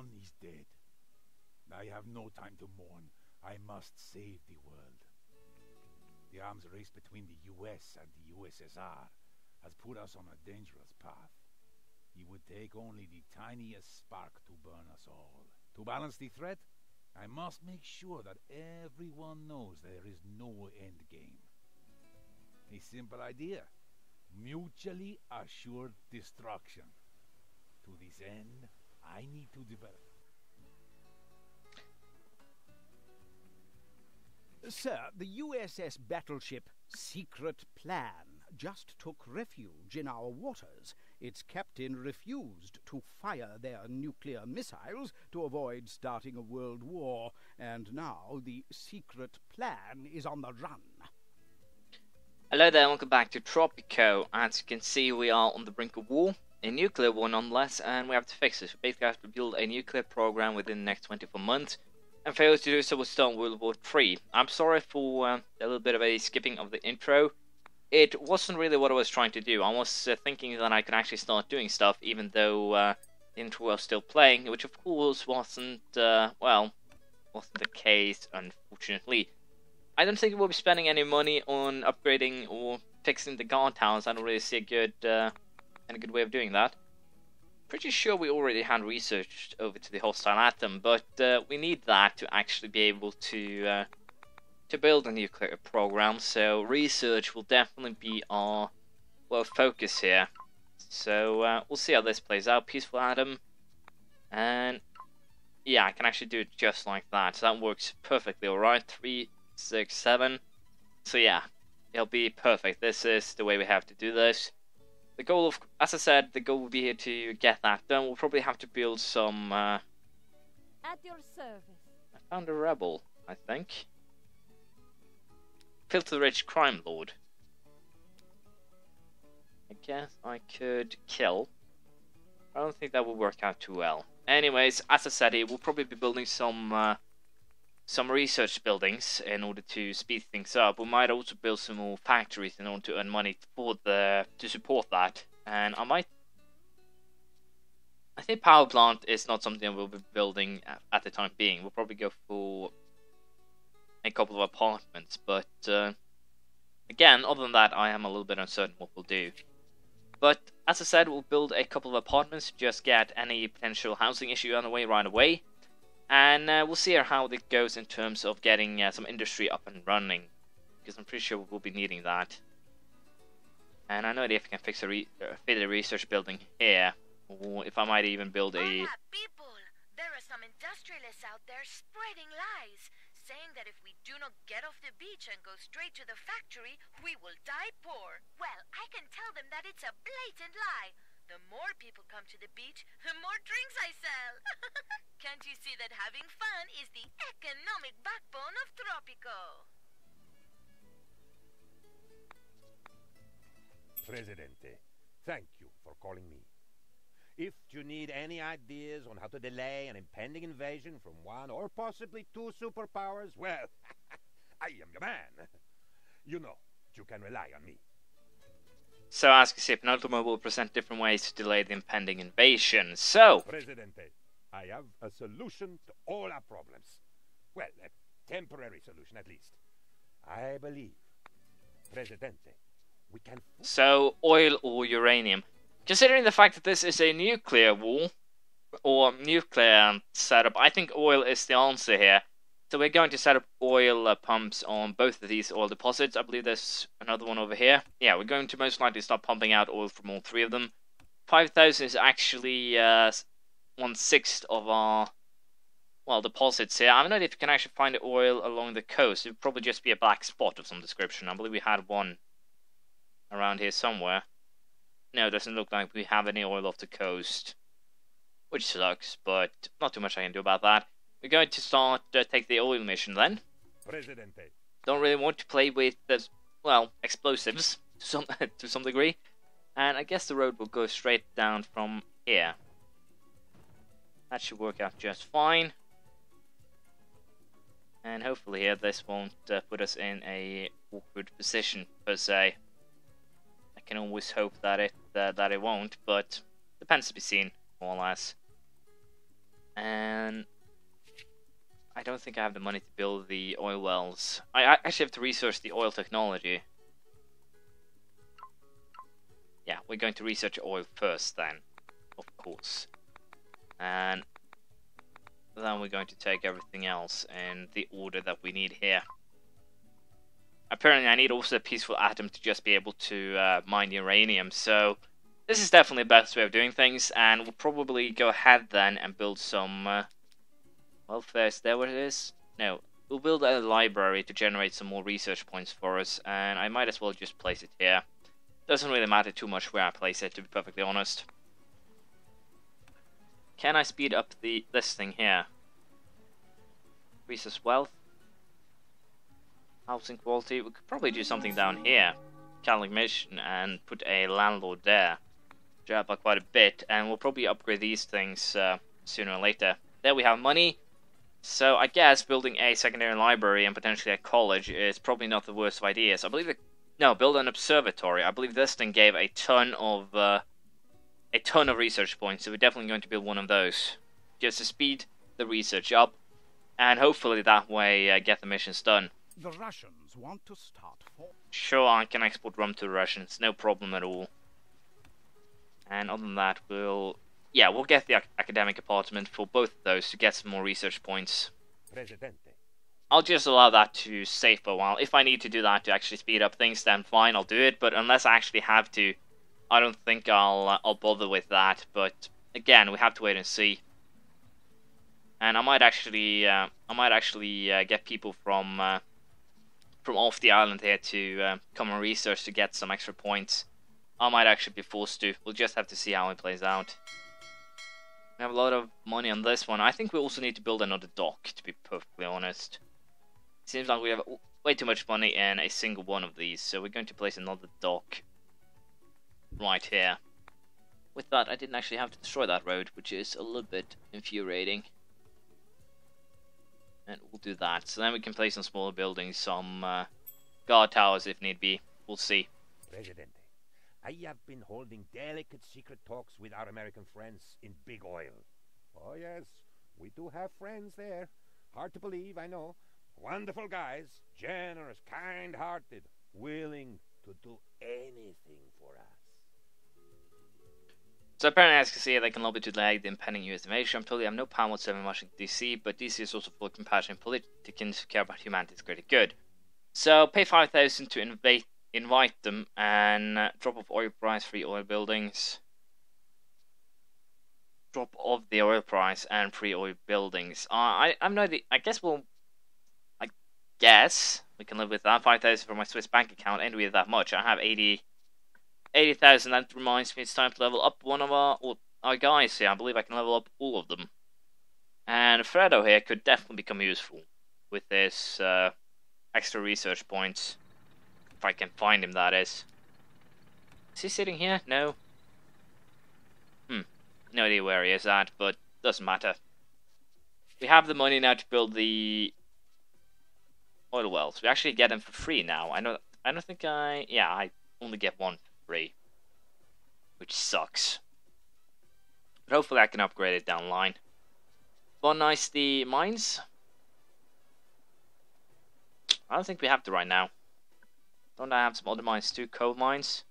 son is dead. I have no time to mourn. I must save the world. The arms race between the US and the USSR has put us on a dangerous path. It would take only the tiniest spark to burn us all. To balance the threat, I must make sure that everyone knows there is no end game. A simple idea. Mutually assured destruction. To this end, I need to develop... Sir, the USS battleship Secret Plan just took refuge in our waters. Its captain refused to fire their nuclear missiles to avoid starting a world war, and now the Secret Plan is on the run. Hello there, welcome back to Tropico. As you can see, we are on the brink of war. A nuclear war nonetheless, and we have to fix this. We basically have to build a nuclear program within the next 24 months. And fails to do so will start World War III. I'm sorry for a little bit of a skipping of the intro. It wasn't really what I was trying to do. I was thinking that I could actually start doing stuff, even though the intro was still playing, which of course wasn't, well, wasn't the case, unfortunately. I don't think we'll be spending any money on upgrading or fixing the guard towers. I don't really see a good, any good way of doing that. Pretty sure we already had researched over to the hostile atom, but we need that to actually be able to build a nuclear program. So research will definitely be our focus here. So we'll see how this plays out. Peaceful atom, and yeah, I can actually do it just like that. So that works perfectly. All right, 3, 6, 7. So yeah, it'll be perfect. This is the way we have to do this. The goal of, as I said, the goal will be here to get that done. We'll probably have to build some, At your service. I found a rebel, I think. Filter-rich crime lord. I guess I could kill. I don't think that will work out too well. Anyways, as I said, we'll probably be building some research buildings in order to speed things up. We might also build some more factories in order to earn money for the to support that. And I think power plant is not something we'll be building at the time being. We'll probably go for a couple of apartments, but again, other than that, I am a little bit uncertain what we'll do. But as I said, we'll build a couple of apartments to just get any potential housing issue on the way right away. And we'll see how it goes in terms of getting some industry up and running, because I'm pretty sure we'll be needing that. And I know that if I can fix fit a research building here, or if I might even build a... Hola, people! There are some industrialists out there spreading lies, saying that if we do not get off the beach and go straight to the factory, we will die poor. Well, I can tell them that it's a blatant lie. The more people come to the beach, the more drinks I sell. Can't you see that having fun is the economic backbone of Tropico? Presidente, thank you for calling me. If you need any ideas on how to delay an impending invasion from one or possibly two superpowers, well, I am your man. You know, you can rely on me. So, as you see, Penultimo will present different ways to delay the impending invasion. So, Presidente, I have a solution to all our problems. Well, a temporary solution at least. I believe, Presidente, we can. So, oil or uranium. Considering the fact that this is a nuclear war or nuclear setup, I think oil is the answer here. So we're going to set up oil pumps on both of these oil deposits. I believe there's another one over here. Yeah, we're going to most likely start pumping out oil from all three of them. 5,000 is actually 1/6 of our, well, deposits here. I don't know if you can actually find oil along the coast. It would probably just be a black spot of some description. I believe we had one around here somewhere. No, it doesn't look like we have any oil off the coast, which sucks, but not too much I can do about that. We're going to start take the oil mission then. Presidente. Don't really want to play with the, well, explosives to some degree. And I guess the road will go straight down from here. That should work out just fine. And hopefully here this won't put us in a awkward position per se. I can always hope that it won't, but depends to be seen more or less. don't think I have the money to build the oil wells. I actually have to research the oil technology. Yeah, we're going to research oil first then, of course. And then we're going to take everything else in the order that we need here. Apparently I need also a peaceful atom to just be able to mine uranium, so this is definitely the best way of doing things, and we'll probably go ahead then and build some... well, first, there what it is? No, we'll build a library to generate some more research points for us, and I might as well just place it here. Doesn't really matter too much where I place it, to be perfectly honest. Can I speed up this thing here? Resource wealth. Housing quality. We could probably do something down here. Catholic mission and put a landlord there. Which will help out quite a bit. And we'll probably upgrade these things sooner or later. There we have money. So I guess building a secondary library and potentially a college is probably not the worst of ideas. I believe it... No, build an observatory. I believe this thing gave a ton of research points, so we're definitely going to build one of those just to speed the research up, and hopefully that way get the missions done. The Russians want to start for... Sure, I can export rum to the Russians, no problem at all. And other than that, we'll get the academic apartment for both of those to get some more research points. Presidente. I'll just allow that to save for a while. If I need to do that to actually speed up things, then fine, I'll do it. But unless I actually have to, I don't think I'll bother with that, but again, we have to wait and see. And I might actually get people from off the island here to come and research to get some extra points. I might actually be forced to. We'll just have to see how it plays out. I have a lot of money on this one. I think we also need to build another dock, to be perfectly honest. It seems like we have way too much money in a single one of these, so we're going to place another dock right here. With that, I didn't actually have to destroy that road, which is a little bit infuriating. And we'll do that. So then we can place some smaller buildings, some guard towers if need be. We'll see. Presidente, I have been holding delicate secret talks with our American friends in Big Oil. Oh yes, we do have friends there. Hard to believe, I know. Wonderful guys, generous, kind-hearted, willing to do anything for us. So apparently, as you can see, they can lobby to delay the impending US invasion. I'm totally have no power whatsoever in Washington DC, but DC is also full of compassion and politicians who care about humanity's greater good. So pay 5,000 to invite them and drop off oil price, free oil buildings. Drop off the oil price and free oil buildings. I guess we can live with that. 5,000 from my Swiss bank account ain't really that much. I have 80,000, that reminds me it's time to level up one of our guys here. I believe I can level up all of them. And Fredo here could definitely become useful with his extra research points. If I can find him, that is. Is he sitting here? No. No idea where he is at, but doesn't matter. We have the money now to build the oil wells. We actually get them for free now. I only get one. Which sucks. But hopefully I can upgrade it down the line. Modernize the mines? I don't think we have to right now. Don't I have some other mines too? Coal mines?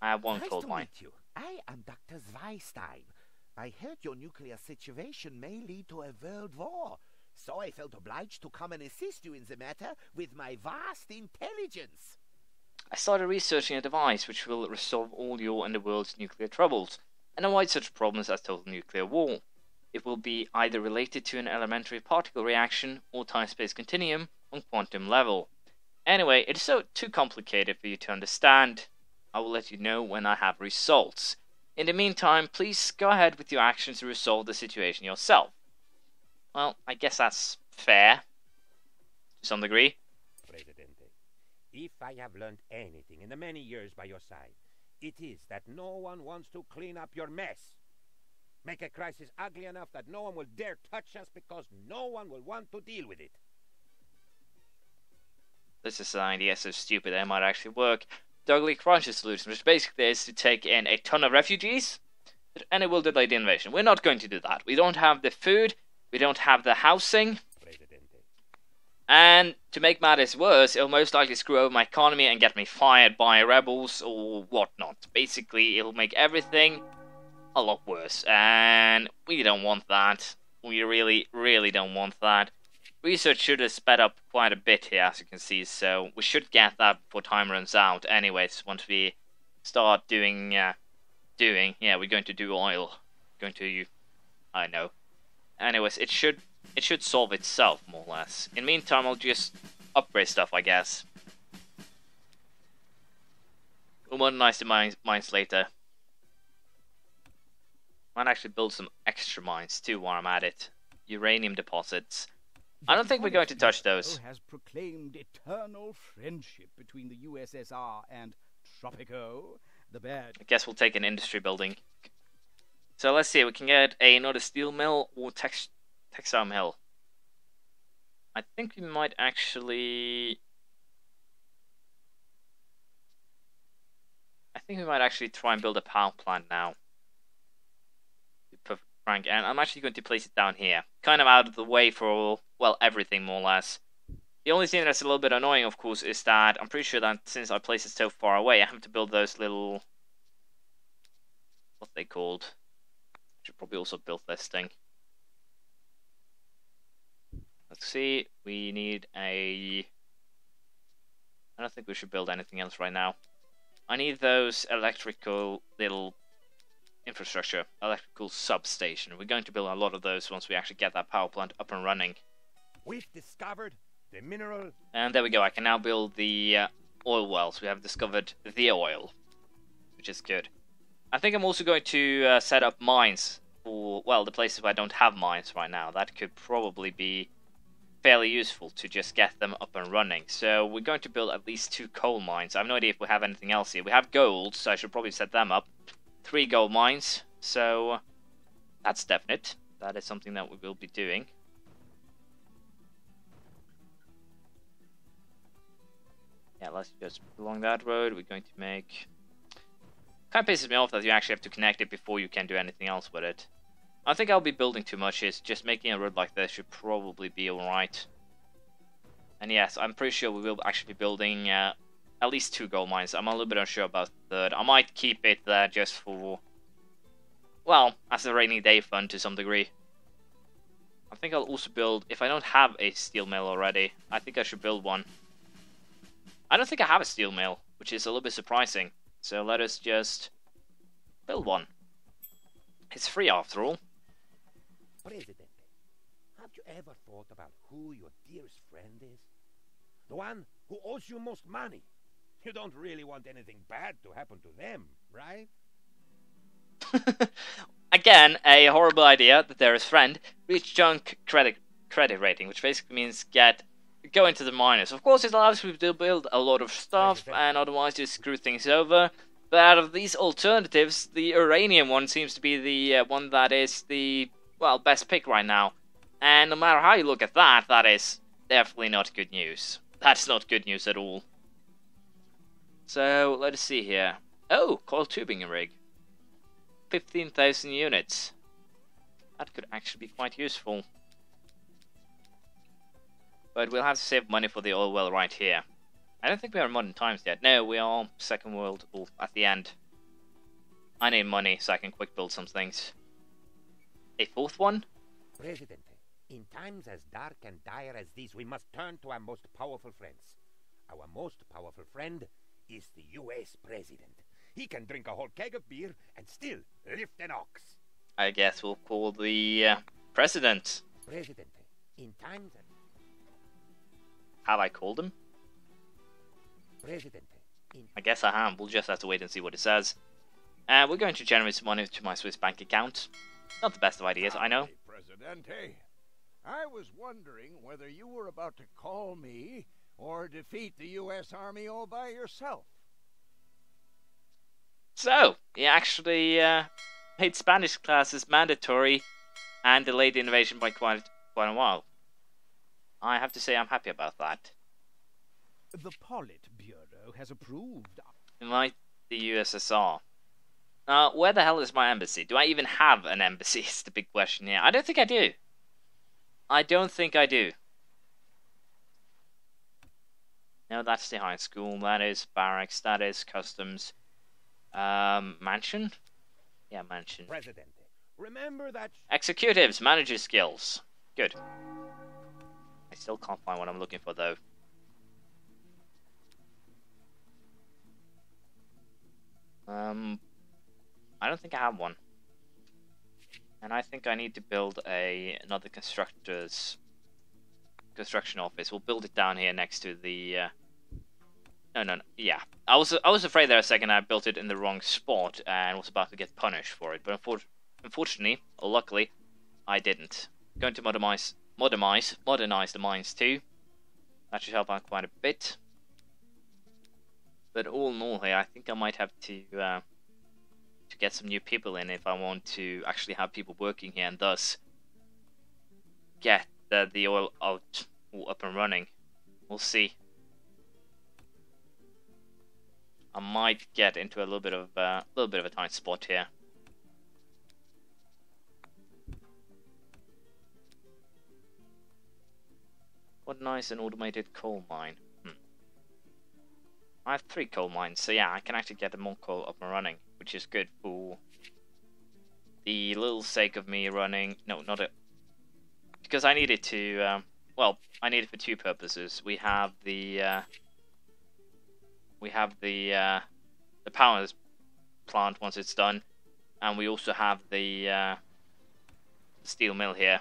I have one coal mine. You. I am Doctor Zweistein. I heard your nuclear situation may lead to a world war, so I felt obliged to come and assist you in the matter with my vast intelligence. I started researching a device which will resolve all your and the world's nuclear troubles, and avoid such problems as total nuclear war. It will be either related to an elementary particle reaction or time-space continuum on quantum level. Anyway, it is so too complicated for you to understand. I will let you know when I have results. In the meantime, please go ahead with your actions to resolve the situation yourself. Well, I guess that's fair. To some degree. If I have learned anything in the many years by your side, it is that no one wants to clean up your mess. Make a crisis ugly enough that no one will dare touch us because no one will want to deal with it. This is an idea so stupid that it might actually work. The ugly crisis solution, which basically is to take in a ton of refugees, and it will delay the invasion. We're not going to do that. We don't have the food, We don't have the housing. And to make matters worse, it'll most likely screw over my economy and get me fired by rebels or whatnot. Basically, it'll make everything a lot worse. And we don't want that. We really, really don't want that. Research should have sped up quite a bit here, as you can see, so we should get that before time runs out. Anyways, once we start doing, we're going to do oil. Going to, I know. Anyways, it should solve itself, more or less. In the meantime, I'll just upgrade stuff, I guess. We'll modernize the mines later. Might actually build some extra mines, too, while I'm at it. Uranium deposits. I don't think we're going to touch those. Has proclaimed eternal friendship between the USSR and Tropico, the bad. I guess we'll take an industry building. So let's see, we can get another steel mill or textile mill. I think we might actually. I think we might actually try and build a power plant now. Frank, and I'm actually going to place it down here, kind of out of the way for all, well, everything more or less. The only thing that's a little bit annoying, of course, is that I'm pretty sure that since I place it so far away, I have to build those little, what they called. I should probably also build this thing. Let's see, we need a. I don't think we should build anything else right now. I need those electrical little. Infrastructure, electrical substation. We're going to build a lot of those once we actually get that power plant up and running. We've discovered the mineral. And there we go. I can now build the oil wells. We have discovered the oil, which is good. I think I'm also going to set up mines for, well, the places where I don't have mines right now. That could probably be fairly useful to just get them up and running. So we're going to build at least 2 coal mines. I have no idea if we have anything else here. We have gold, so I should probably set them up. 3 gold mines, so that's definite. That is something that we will be doing. Yeah, let's just along that road. We're going to make. Kind of pisses me off that you actually have to connect it before you can do anything else with it. I think I'll be building too much. Is just making a road like this should probably be alright. And yes, I'm pretty sure we will actually be building. At least 2 gold mines. I'm a little bit unsure about the third. I might keep it there just for, well, as a rainy day fund to some degree. I think I'll also build, if I don't have a steel mill already, I think I should build one. I don't think I have a steel mill, which is a little bit surprising. So let us just build one. It's free after all. President, have you ever thought about who your dearest friend is? The one who owes you most money. You don't really want anything bad to happen to them, right? Again, a horrible idea that they're his friend. Reach junk credit rating, which basically means go into the minus. Of course, it allows you to build a lot of stuff, and otherwise just screw things over. But out of these alternatives, the uranium one seems to be the one that is the, well, best pick right now. And no matter how you look at that, that is definitely not good news. That's not good news at all. So, let us see here. Oh, coil tubing rig. 15,000 units. That could actually be quite useful. But we'll have to save money for the oil well right here. I don't think we are in modern times yet. No, we are second world or at the end. I need money so I can quick build some things. A fourth one? President, in times as dark and dire as these, we must turn to our most powerful friends. Our most powerful friend is the US president. He can drink a whole keg of beer and still lift an ox. I guess we'll call the president. President, in times as... Have I called him? President, in... I guess I have. We'll just have to wait and see what it says. We're going to generate some money to my Swiss bank account. Not the best of ideas, I know. Presidente, I was wondering whether you were about to call me or defeat the U.S. Army all by yourself. So, he actually made Spanish classes mandatory and delayed the invasion by quite a while. I have to say I'm happy about that. The Politburo has approved. Invite the USSR. Where the hell is my embassy? Do I even have an embassy is the big question here. I don't think I do. I don't think I do. No, that's the high school. That is barracks. That is customs. Mansion? Yeah, mansion. President, remember that... Executives, manager skills. Good. I still can't find what I'm looking for, though. I don't think I have one. And I think I need to build another construction office. We'll build it down here next to the... No. Yeah, I was afraid there a second I built it in the wrong spot and was about to get punished for it. But unfortunately, or luckily, I didn't. I'm going to modernize the mines too. That should help out quite a bit. But all in all, here I think I might have to get some new people in if I want to actually have people working here and thus get the oil out all up and running. We'll see. I might get into a little bit of a tight spot here. What nice and automated coal mine. I have 3 coal mines, so yeah, I can actually get more coal up and running, which is good for the little sake of me running. No, not it, because I need it to. Well, I need it for 2 purposes. We have the. We have the power plant once it's done, and we also have the steel mill here.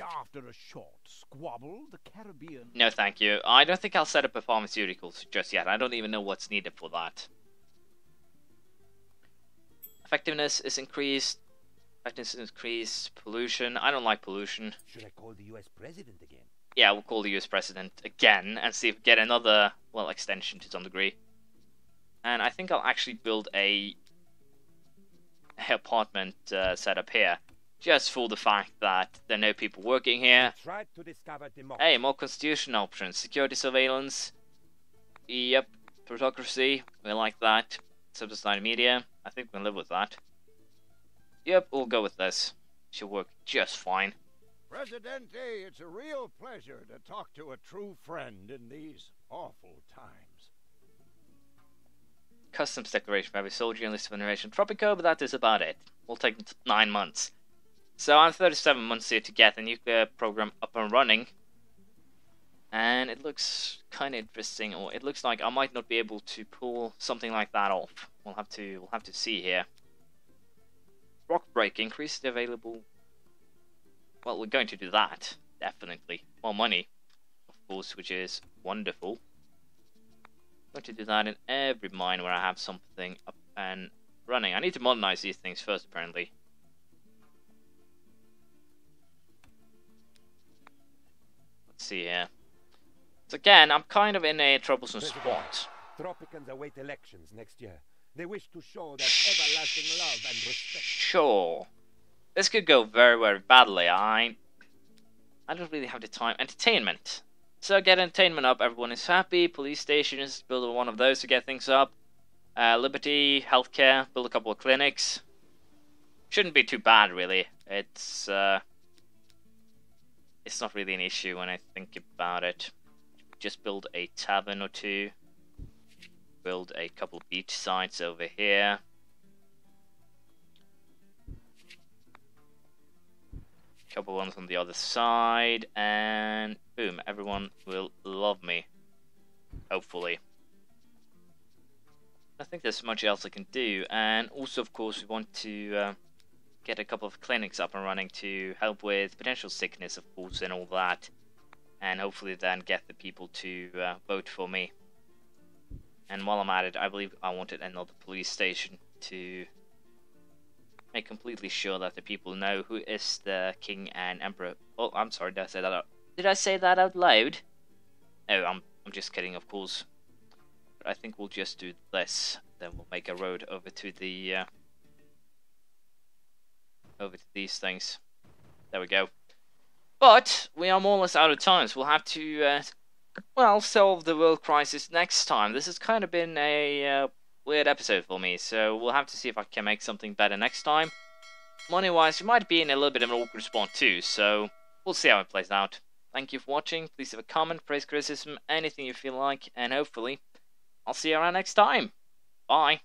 After a short squabble, the Caribbean... No, thank you. I don't think I'll set up a pharmaceuticals just yet. I don't even know what's needed for that. Effectiveness is increased. Effectiveness is increased. Pollution. I don't like pollution. Should I call the US president again? Yeah, we'll call the US president again and see if we get another, well, extension to some degree. And I think I'll actually build an apartment setup here, just for the fact that there are no people working here. Hey, more constitution options, security surveillance, yep, plutocracy, we like that, subsidized media, I think we can live with that. Yep, we'll go with this, should work just fine. Presidente, it's a real pleasure to talk to a true friend in these awful times. Customs declaration for every soldier enlisted for the Federation Tropico, but that is about it. We'll take 9 months. So I'm 37 months here to get the nuclear program up and running. And it looks kind of interesting, or it looks like I might not be able to pull something like that off. We'll have to see here. Rock break, increase the available... Well, we're going to do that, definitely. More money, of course, which is wonderful. I'm going to do that in every mine where I have something up and running. I need to modernize these things first, apparently. Let's see here. So again, I'm kind of in a troublesome spot. Tropicans await elections next year. They wish to show their everlasting love and respect. Sure. This could go very, very badly. I don't really have the time. Entertainment. So get entertainment up. Everyone is happy. Police stations. Build one of those to get things up. Liberty. Healthcare. Build a couple of clinics. Shouldn't be too bad, really. It's not really an issue when I think about it. Just build a tavern or two. Build a couple of beach sites over here. Couple ones on the other side, and boom, everyone will love me, hopefully. I think there's much else I can do, and also of course we want to get a couple of clinics up and running to help with potential sickness, of course, and all that, and hopefully then get the people to vote for me. And while I'm at it, I believe I wanted another police station to make completely sure that the people know who is the king and emperor. Oh, I'm sorry, did I say that out? Did I say that out loud? No, I'm just kidding, of course. But I think we'll just do this. Then we'll make a road over to the over to these things. There we go. But we are more or less out of time, so we'll have to well, solve the world crisis next time. This has kind of been a weird episode for me, so we'll have to see if I can make something better next time. Money wise, we might be in a little bit of an awkward spot too, so We'll see how it plays out. Thank you for watching. Please leave a comment, praise, criticism, anything you feel like, and hopefully I'll see you around next time. Bye.